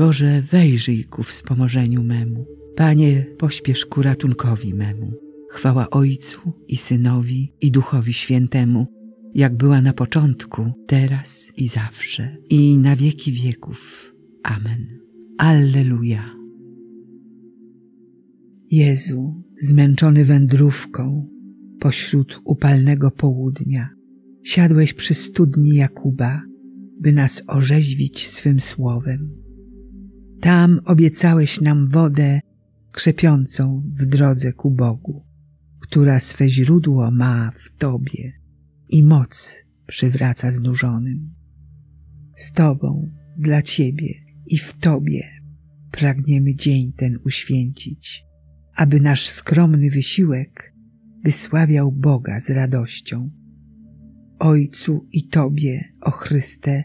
Boże, wejrzyj ku wspomożeniu memu. Panie, pośpiesz ku ratunkowi memu. Chwała Ojcu i Synowi, i Duchowi Świętemu, jak była na początku, teraz i zawsze, i na wieki wieków. Amen. Alleluja. Jezu, zmęczony wędrówką, pośród upalnego południa, siadłeś przy studni Jakuba, by nas orzeźwić swym słowem. Tam obiecałeś nam wodę krzepiącą w drodze ku Bogu, która swe źródło ma w Tobie i moc przywraca znużonym. Z Tobą, dla Ciebie i w Tobie pragniemy dzień ten uświęcić, aby nasz skromny wysiłek wysławiał Boga z radością. Ojcu i Tobie, o Chryste,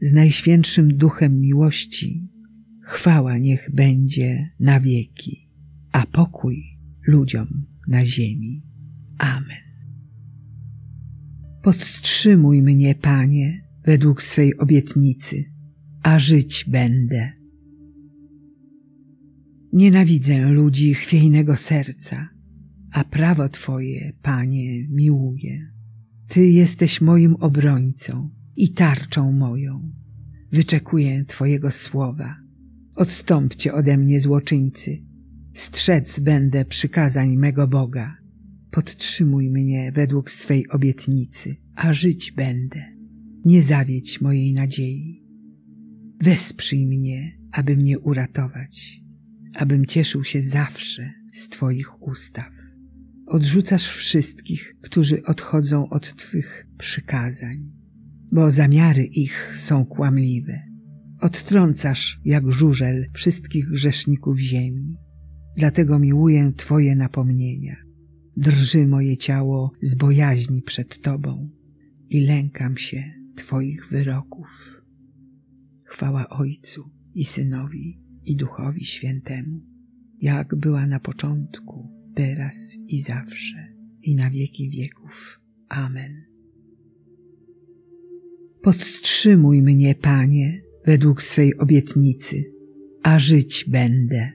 z Najświętszym Duchem miłości, chwała niech będzie na wieki, a pokój ludziom na ziemi. Amen. Podtrzymuj mnie, Panie, według swej obietnicy, a żyć będę. Nienawidzę ludzi chwiejnego serca, a prawo Twoje, Panie, miłuję. Ty jesteś moim obrońcą i tarczą moją. Wyczekuję Twojego słowa. Odstąpcie ode mnie złoczyńcy. Strzec będę przykazań mego Boga. Podtrzymuj mnie według swej obietnicy, a żyć będę. Nie zawiedź mojej nadziei. Wesprzyj mnie, aby mnie uratować, abym cieszył się zawsze z Twoich ustaw. Odrzucasz wszystkich, którzy odchodzą od Twych przykazań, bo zamiary ich są kłamliwe. Odtrącasz jak żużel wszystkich grzeszników ziemi. Dlatego miłuję Twoje napomnienia. Drży moje ciało z bojaźni przed Tobą i lękam się Twoich wyroków. Chwała Ojcu i Synowi, i Duchowi Świętemu, jak była na początku, teraz i zawsze, i na wieki wieków. Amen. Podtrzymuj mnie, Panie, według swej obietnicy, a żyć będę.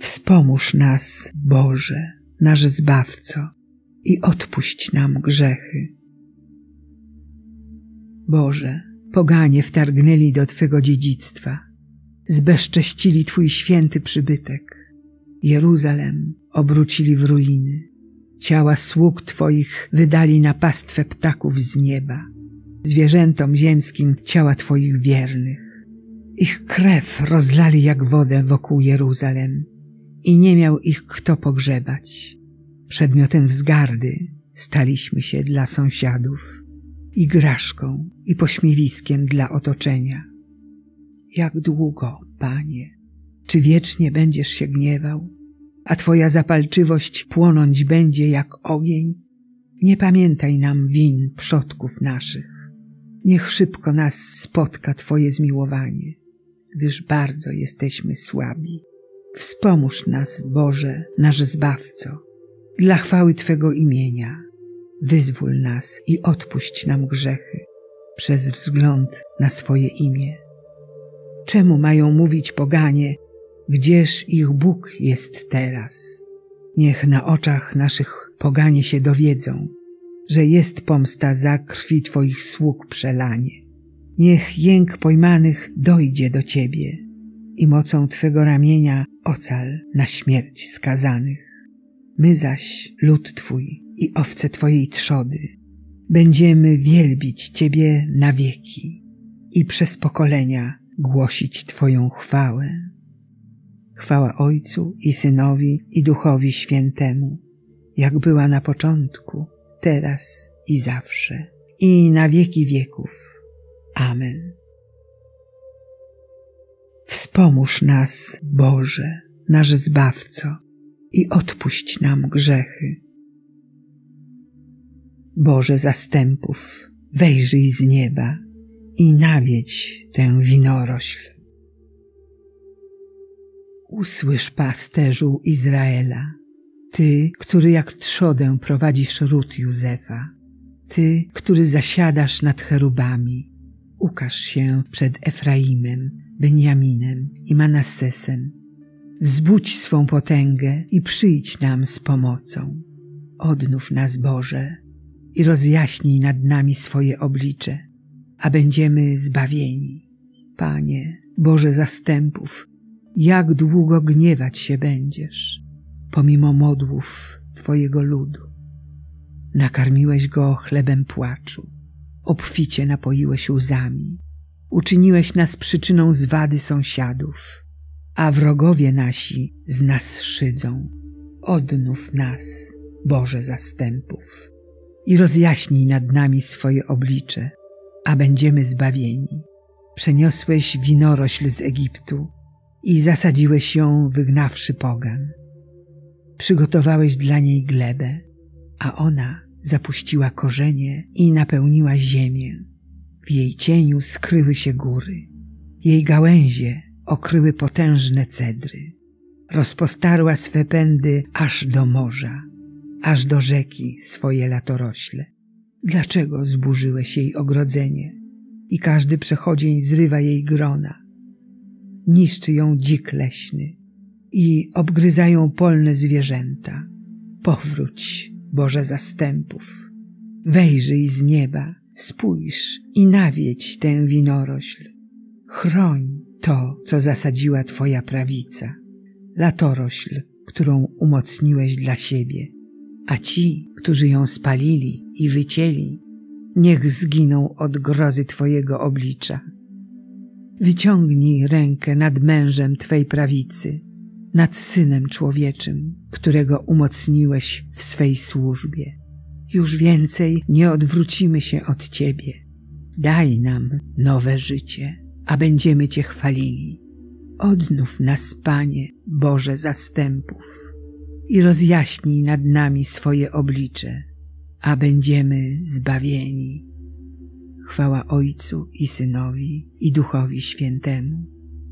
Wspomóż nas, Boże, nasz Zbawco, i odpuść nam grzechy. Boże, poganie wtargnęli do Twego dziedzictwa, zbezcześcili Twój święty przybytek. Jeruzalem obrócili w ruiny, ciała sług Twoich wydali na pastwę ptaków z nieba, zwierzętom ziemskim ciała Twoich wiernych. Ich krew rozlali jak wodę wokół Jeruzalem i nie miał ich kto pogrzebać. Przedmiotem wzgardy staliśmy się dla sąsiadów, igraszką i pośmiewiskiem dla otoczenia. Jak długo, Panie, czy wiecznie będziesz się gniewał, a Twoja zapalczywość płonąć będzie jak ogień? Nie pamiętaj nam win przodków naszych. Niech szybko nas spotka Twoje zmiłowanie, gdyż bardzo jesteśmy słabi. Wspomóż nas, Boże, nasz Zbawco, dla chwały Twego imienia. Wyzwól nas i odpuść nam grzechy przez wzgląd na swoje imię. Czemu mają mówić poganie, gdzież ich Bóg jest teraz? Niech na oczach naszych poganie się dowiedzą, że jest pomsta za krwi Twoich sług przelanie. Niech jęk pojmanych dojdzie do Ciebie i mocą Twego ramienia ocal na śmierć skazanych. My zaś, lud Twój i owce Twojej trzody, będziemy wielbić Ciebie na wieki i przez pokolenia głosić Twoją chwałę. Chwała Ojcu i Synowi, i Duchowi Świętemu, jak była na początku, teraz i zawsze, i na wieki wieków. Amen. Wspomóż nas, Boże, nasz Zbawco, i odpuść nam grzechy. Boże zastępów, wejrzyj z nieba i nawiedź tę winorośl. Usłysz, pasterzu Izraela, Ty, który jak trzodę prowadzisz ród Józefa, Ty, który zasiadasz nad cherubami, ukaż się przed Efraimem, Benjaminem i Manassesem. Wzbudź swą potęgę i przyjdź nam z pomocą. Odnów nas, Boże, i rozjaśnij nad nami swoje oblicze, a będziemy zbawieni. Panie, Boże zastępów, jak długo gniewać się będziesz, pomimo modłów Twojego ludu? Nakarmiłeś go chlebem płaczu, obficie napoiłeś łzami, uczyniłeś nas przyczyną zwady sąsiadów, a wrogowie nasi z nas szydzą. Odnów nas, Boże zastępów, i rozjaśnij nad nami swoje oblicze, a będziemy zbawieni. Przeniosłeś winorośl z Egiptu i zasadziłeś ją, wygnawszy pogan. Przygotowałeś dla niej glebę, a ona zapuściła korzenie i napełniła ziemię. W jej cieniu skryły się góry, jej gałęzie okryły potężne cedry. Rozpostarła swe pędy aż do morza, aż do rzeki swoje latorośle. Dlaczego zburzyłeś jej ogrodzenie i każdy przechodzień zrywa jej grona? Niszczy ją dzik leśny i obgryzają polne zwierzęta. Powróć, Boże zastępów, wejrzyj z nieba, spójrz i nawiedź tę winorośl. Chroń to, co zasadziła Twoja prawica, latorośl, którą umocniłeś dla siebie, a ci, którzy ją spalili i wycięli, niech zginą od grozy Twojego oblicza. Wyciągnij rękę nad mężem Twej prawicy, nad synem człowieczym, którego umocniłeś w swej służbie. Już więcej nie odwrócimy się od Ciebie. Daj nam nowe życie, a będziemy Cię chwalili. Odnów nas, Panie, Boże zastępów, i rozjaśnij nad nami swoje oblicze, a będziemy zbawieni. Chwała Ojcu i Synowi, i Duchowi Świętemu,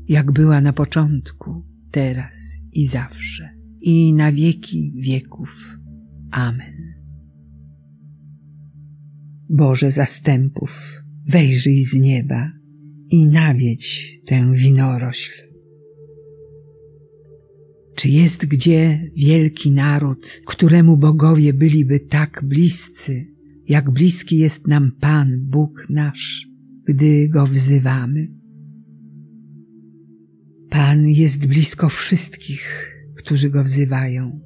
jak była na początku, teraz i zawsze, i na wieki wieków. Amen. Boże zastępów, wejrzyj z nieba i nawiedź tę winorośl. Czy jest gdzie wielki naród, któremu bogowie byliby tak bliscy, jak bliski jest nam Pan Bóg nasz, gdy Go wzywamy? Pan jest blisko wszystkich, którzy Go wzywają.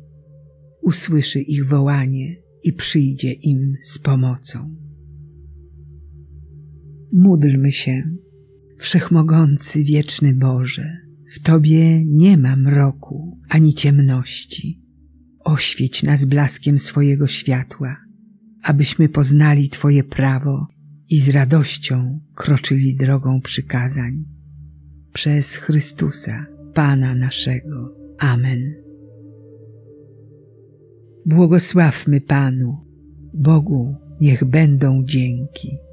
Usłyszy ich wołanie i przyjdzie im z pomocą. Módlmy się. Wszechmogący, wieczny Boże, w Tobie nie ma mroku ani ciemności. Oświeć nas blaskiem swojego światła, abyśmy poznali Twoje prawo i z radością kroczyli drogą przykazań. Przez Chrystusa, Pana naszego. Amen. Błogosławmy Panu, Bogu niech będą dzięki.